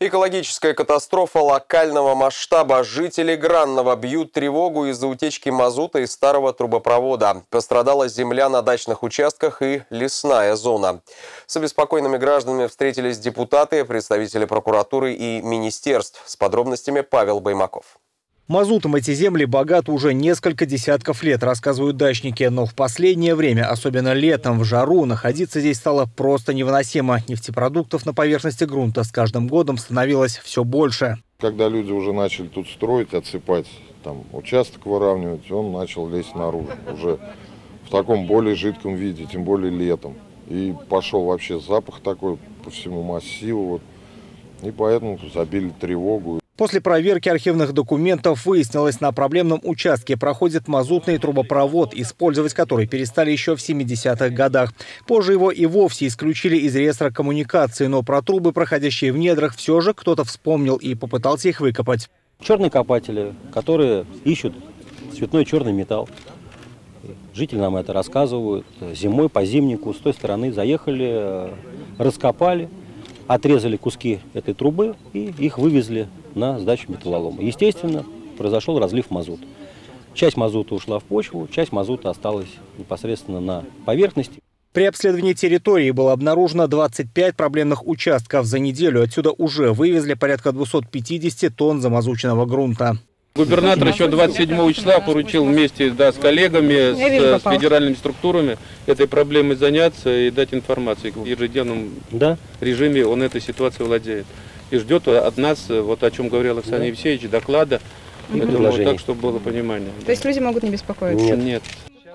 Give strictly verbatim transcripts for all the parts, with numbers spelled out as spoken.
Экологическая катастрофа локального масштаба. Жители Гранного бьют тревогу из-за утечки мазута из старого трубопровода. Пострадала земля на дачных участках и лесная зона. С обеспокоенными гражданами встретились депутаты, представители прокуратуры и министерств. С подробностями Павел Баймаков. Мазутом эти земли богаты уже несколько десятков лет, рассказывают дачники. Но в последнее время, особенно летом, в жару, находиться здесь стало просто невыносимо. Нефтепродуктов на поверхности грунта с каждым годом становилось все больше. Когда люди уже начали тут строить, отсыпать, там, участок выравнивать, он начал лезть наружу. Уже в таком более жидком виде, тем более летом. И пошел вообще запах такой по всему массиву. И поэтому забили тревогу. После проверки архивных документов выяснилось, на проблемном участке проходит мазутный трубопровод, использовать который перестали еще в семидесятых годах. Позже его и вовсе исключили из реестра коммуникации, но про трубы, проходящие в недрах, все же кто-то вспомнил и попытался их выкопать. Черные копатели, которые ищут цветной черный металл. Жители нам это рассказывают. Зимой по зимнику с той стороны заехали, раскопали. Отрезали куски этой трубы и их вывезли на сдачу металлолома. Естественно, произошел разлив мазута. Часть мазута ушла в почву, часть мазута осталась непосредственно на поверхности. При обследовании территории было обнаружено двадцать пять проблемных участков. За неделю отсюда уже вывезли порядка двухсот пятидесяти тонн замазученного грунта. Губернатор еще двадцать седьмого числа поручил вместе да, с коллегами, с, с федеральными структурами этой проблемой заняться и дать информацию. В ежедневном да. режиме он этой ситуацией владеет. И ждет от нас, вот о чем говорил Александр да. Евсеевич, доклада. Это вот так, чтобы было понимание. То есть люди могут не беспокоиться? Нет. Нет.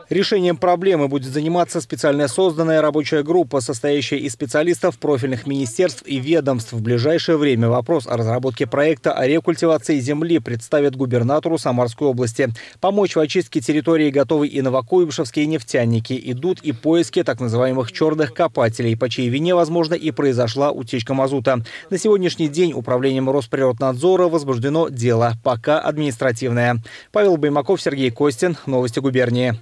Решением проблемы будет заниматься специально созданная рабочая группа, состоящая из специалистов профильных министерств и ведомств. В ближайшее время вопрос о разработке проекта о рекультивации земли представят губернатору Самарской области. Помочь в очистке территории готовы и новокуйбышевские нефтяники. Идут и поиски так называемых черных копателей, по чьей вине, возможно, и произошла утечка мазута. На сегодняшний день управлением Росприроднадзора возбуждено дело, пока административное. Павел Баймаков, Сергей Костин. Новости губернии.